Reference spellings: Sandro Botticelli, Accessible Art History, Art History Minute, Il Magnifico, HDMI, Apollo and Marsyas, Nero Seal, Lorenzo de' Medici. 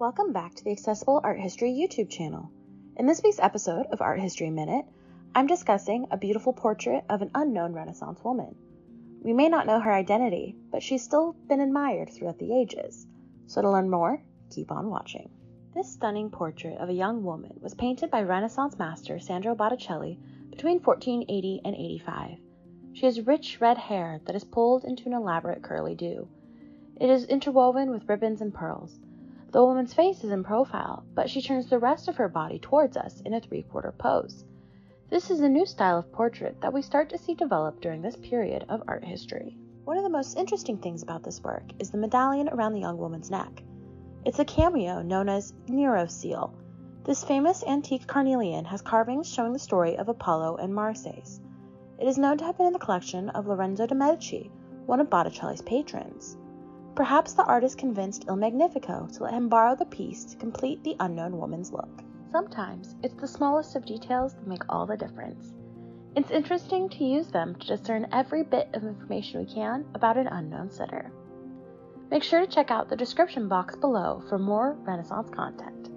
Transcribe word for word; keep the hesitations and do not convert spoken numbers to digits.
Welcome back to the Accessible Art History YouTube channel. In this week's episode of Art History Minute, I'm discussing a beautiful portrait of an unknown Renaissance woman. We may not know her identity, but she's still been admired throughout the ages. So to learn more, keep on watching. This stunning portrait of a young woman was painted by Renaissance master Sandro Botticelli between fourteen eighty and eighty-five. She has rich red hair that is pulled into an elaborate curly do. It is interwoven with ribbons and pearls. The woman's face is in profile, but she turns the rest of her body towards us in a three-quarter pose. This is a new style of portrait that we start to see develop during this period of art history. One of the most interesting things about this work is the medallion around the young woman's neck. It's a cameo known as Nero Seal. This famous antique carnelian has carvings showing the story of Apollo and Marsyas. It is known to have been in the collection of Lorenzo de' Medici, one of Botticelli's patrons. Perhaps the artist convinced Il Magnifico to let him borrow the piece to complete the unknown woman's look. Sometimes, it's the smallest of details that make all the difference. It's interesting to use them to discern every bit of information we can about an unknown sitter. Make sure to check out the description box below for more Renaissance content.